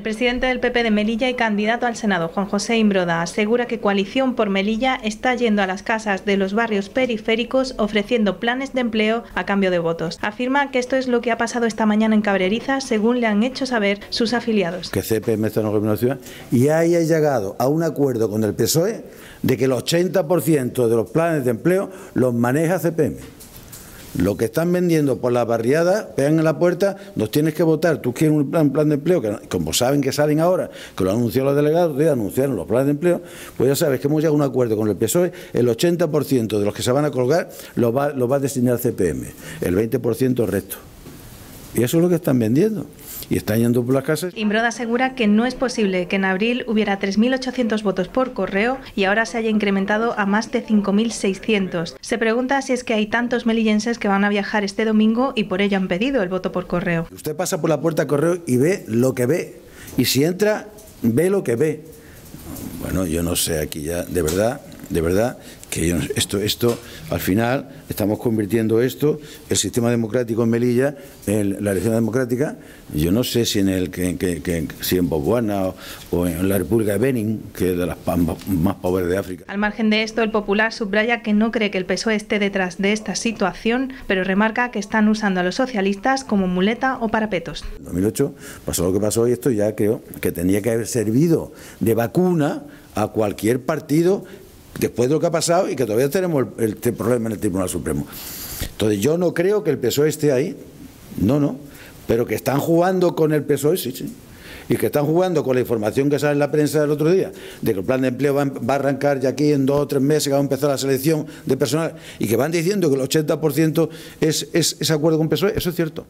El presidente del PP de Melilla y candidato al Senado, Juan José Imbroda, asegura que Coalición por Melilla está yendo a las casas de los barrios periféricos ofreciendo planes de empleo a cambio de votos. Afirma que esto es lo que ha pasado esta mañana en Cabrerizas, según le han hecho saber sus afiliados. Que CPM está en el gobierno de la ciudad y haya llegado a un acuerdo con el PSOE de que el 80% de los planes de empleo los maneja CPM. Lo que están vendiendo por la barriada, pegan en la puerta, nos tienes que votar, tú quieres un plan de empleo, que como saben que salen ahora, que lo anunció los delegados, ya anunciaron los planes de empleo, pues ya sabes que hemos llegado a un acuerdo con el PSOE, el 80% de los que se van a colgar los va a designar CPM, el 20% resto. Y eso es lo que están vendiendo. Y están yendo por las casas. Imbroda asegura que no es posible que en abril hubiera 3.800 votos por correo y ahora se haya incrementado a más de 5.600. Se pregunta si es que hay tantos melillenses que van a viajar este domingo y por ello han pedido el voto por correo. Usted pasa por la puerta de correo y ve lo que ve. Y si entra, ve lo que ve. Bueno, yo no sé aquí ya, de verdad, que esto al final estamos convirtiendo el sistema democrático en Melilla, en la elección democrática, yo no sé si si en Burkina o en la República de Benin, que es de las más pobres de África. Al margen de esto, el popular subraya que no cree que el PSOE esté detrás de esta situación, pero remarca que están usando a los socialistas como muleta o parapetos. En 2008 pasó lo que pasó y esto ya creo que tenía que haber servido de vacuna a cualquier partido después de lo que ha pasado y que todavía tenemos este problema en el Tribunal Supremo. Entonces yo no creo que el PSOE esté ahí, no, pero que están jugando con el PSOE, sí, y que están jugando con la información que sale en la prensa del otro día, de que el plan de empleo va a arrancar ya aquí en 2 o 3 meses, que va a empezar la selección de personal, y que van diciendo que el 80% es acuerdo con el PSOE, eso es cierto.